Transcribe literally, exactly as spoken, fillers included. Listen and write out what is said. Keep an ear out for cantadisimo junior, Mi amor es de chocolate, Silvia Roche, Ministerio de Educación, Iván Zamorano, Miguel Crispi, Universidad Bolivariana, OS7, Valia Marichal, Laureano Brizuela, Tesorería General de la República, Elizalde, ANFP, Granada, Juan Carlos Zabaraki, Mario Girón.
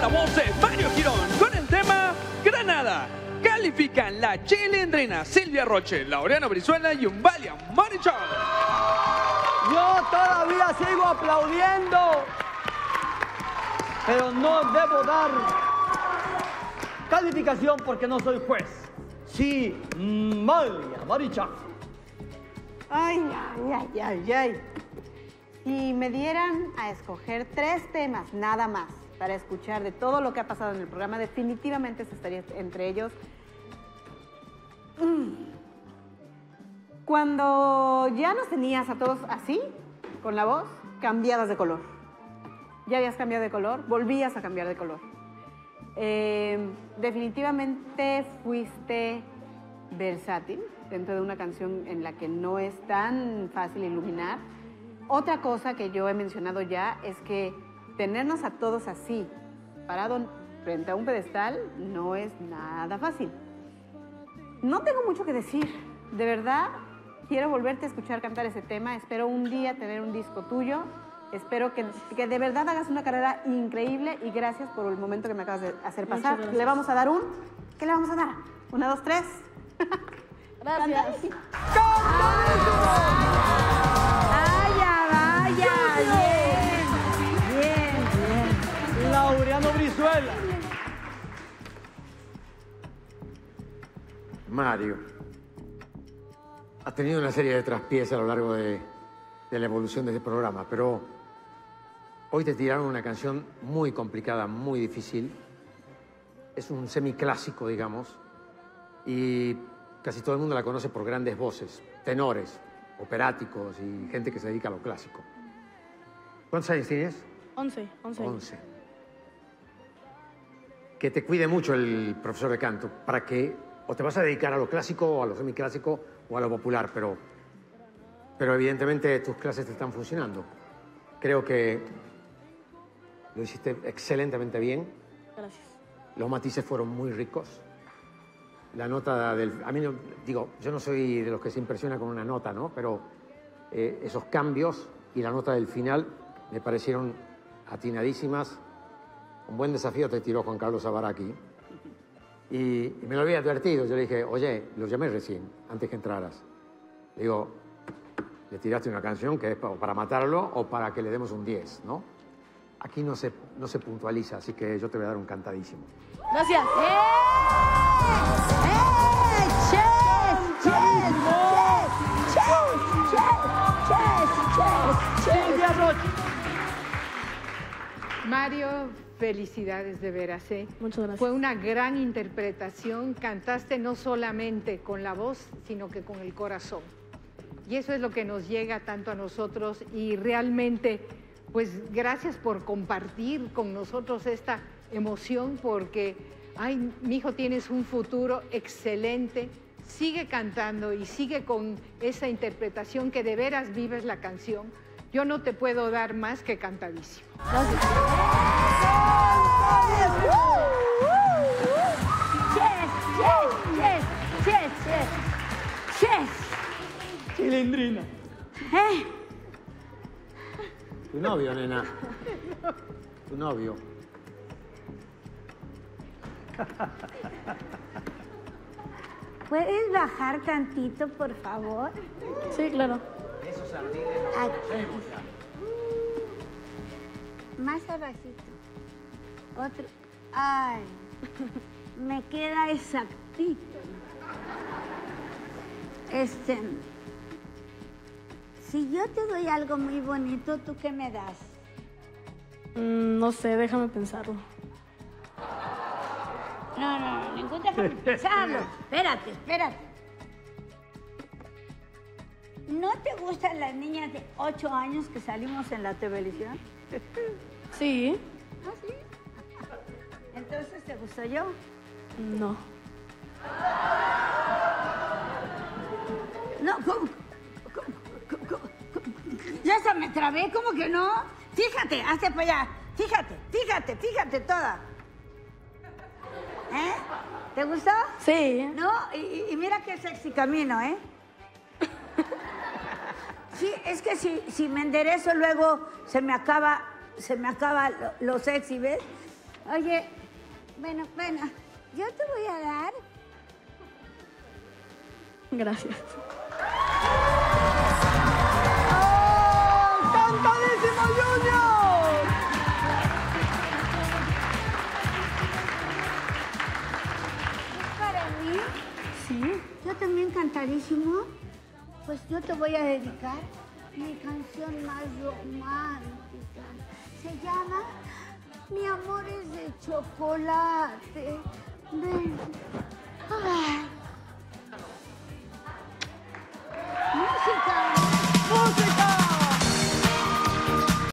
con la voz de Mario Girón con el tema Granada. Califican la chilindrina Silvia Roche, Laureano Brizuela y un Valia Marichal. Yo todavía sigo aplaudiendo, pero no debo dar calificación porque no soy juez. Sí, Valia Marichal. Ay, ay, ay, ay, ay. Si me dieran a escoger tres temas, nada más, para escuchar de todo lo que ha pasado en el programa, definitivamente se estaría entre ellos. Cuando ya nos tenías a todos así, con la voz, cambiabas de color. Ya habías cambiado de color, volvías a cambiar de color. Eh, definitivamente fuiste versátil dentro de una canción en la que no es tan fácil iluminar. Otra cosa que yo he mencionado ya es que tenernos a todos así, parados frente a un pedestal, no es nada fácil. No tengo mucho que decir. De verdad, quiero volverte a escuchar cantar ese tema. Espero un día tener un disco tuyo. Espero que, que de verdad hagas una carrera increíble y gracias por el momento que me acabas de hacer pasar. Le vamos a dar un... ¿Qué le vamos a dar? Una, dos, tres. Gracias. Laureano Brizuela. Mario, has tenido una serie de traspiés a lo largo de, de la evolución de este programa, pero hoy te tiraron una canción muy complicada, muy difícil. Es un semiclásico, digamos, y casi todo el mundo la conoce por grandes voces, tenores, operáticos y gente que se dedica a lo clásico. ¿Cuántos años tienes? Once. Once. Once. Que te cuide mucho el profesor de canto, para que o te vas a dedicar a lo clásico, o a lo semiclásico, o a lo popular, pero, pero evidentemente tus clases te están funcionando. Creo que lo hiciste excelentemente bien. Gracias. Los matices fueron muy ricos. La nota del... A mí, no, digo, yo no soy de los que se impresiona con una nota, ¿no? Pero eh, esos cambios y la nota del final me parecieron atinadísimas. Un buen desafío te tiró Juan Carlos Zabaraki. Y, y me lo había advertido. Yo le dije, oye, lo llamé recién, antes que entraras. Le digo, le tiraste una canción que es para matarlo o para que le demos un diez, ¿no? Aquí no se, no se puntualiza, así que yo te voy a dar un cantadísimo. Gracias. Mario, felicidades de veras, ¿eh? Muchas gracias. Fue una gran interpretación. Cantaste no solamente con la voz, sino que con el corazón. Y eso es lo que nos llega tanto a nosotros. Y realmente, pues gracias por compartir con nosotros esta emoción, porque, ay, mijo, tienes un futuro excelente. Sigue cantando y sigue con esa interpretación que de veras vives la canción. Yo no te puedo dar más que cantadísimo. Gracias. Chilindrina. ¿Eh? Tu novio, nena. Tu novio. ¿Puedes bajar tantito, por favor? Sí, claro. Esos jardines los conocemos ya. Más abajito. Otro. Ay, me queda exactito. Este, si yo te doy algo muy bonito, ¿tú qué me das? Mm, no sé, déjame pensarlo. No, no, no, ningún déjame pensarlo. Espérate, espérate. ¿No te gustan las niñas de ocho años que salimos en la televisión? Sí. ¿Ah, sí? ¿Entonces te gustó yo? No. No, ¿cómo? ¿Cómo? ¿Cómo? ¿Cómo? Ya se me trabé, ¿cómo que no? Fíjate, hazte para allá. Fíjate, fíjate, fíjate toda. ¿Eh? ¿Te gustó? Sí. No, y, y mira qué sexy camino, ¿eh? Sí, es que si, si me enderezo luego se me acaba, se me acaba lo, lo sexy, ¿ves? Oye, bueno, bueno, yo te voy a dar... Gracias. ¡Oh! ¡Cantadísimo, Junior! ¿Es para mí? Sí. Yo también cantadísimo. Pues yo te voy a dedicar mi canción más romántica. Se llama Mi amor es de chocolate. Ven. Ay.